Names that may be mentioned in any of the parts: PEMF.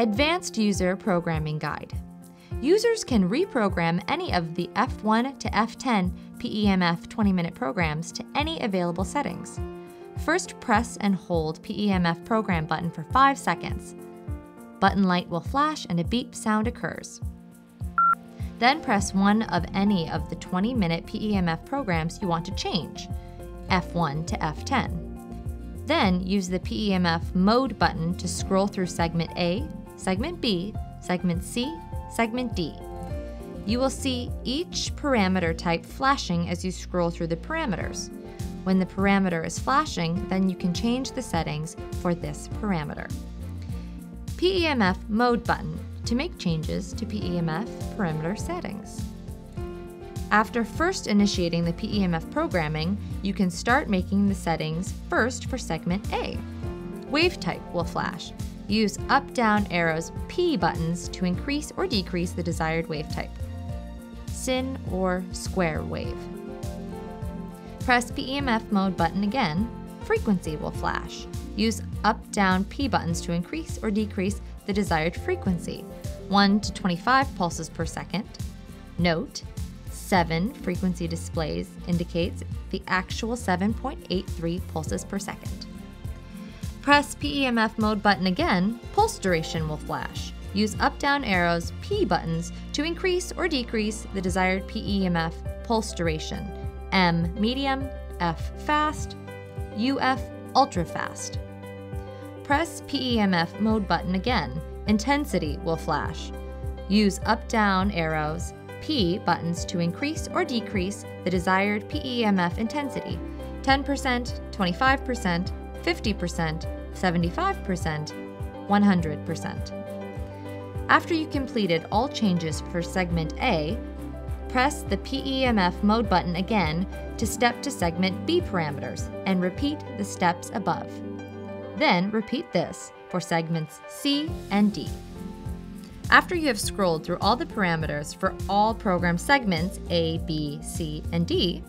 Advanced User Programming Guide. Users can reprogram any of the F1 to F10 PEMF 20-minute programs to any available settings. First, press and hold PEMF program button for 5 seconds. Button light will flash and a beep sound occurs. Then press one of any of the 20-minute PEMF programs you want to change, F1 to F10. Then use the PEMF Mode button to scroll through Segment A, Segment B, Segment C, Segment D. You will see each parameter type flashing as you scroll through the parameters. When the parameter is flashing, then you can change the settings for this parameter. PEMF Mode button to make changes to PEMF parameter settings. After first initiating the PEMF programming, you can start making the settings first for Segment A. Wave type will flash. Use up-down arrows P buttons to increase or decrease the desired wave type, sin or square wave. Press PEMF mode button again. Frequency will flash. Use up-down P buttons to increase or decrease the desired frequency, 1 to 25 pulses per second. Note, 7 frequency displays indicates the actual 7.83 pulses per second. Press PEMF mode button again, pulse duration will flash. Use up-down arrows P buttons to increase or decrease the desired PEMF pulse duration, M medium, F fast, UF ultra fast. Press PEMF mode button again, intensity will flash. Use up-down arrows P buttons to increase or decrease the desired PEMF intensity, 10%, 25%, 50%, 75%, 100%. After you completed all changes for Segment A, press the PEMF mode button again to step to Segment B parameters and repeat the steps above. Then repeat this for Segments C and D. After you have scrolled through all the parameters for all program segments A, B, C, and D,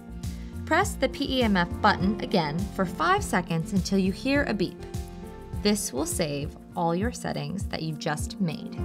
press the PEMF button again for 5 seconds until you hear a beep. This will save all your settings that you just made.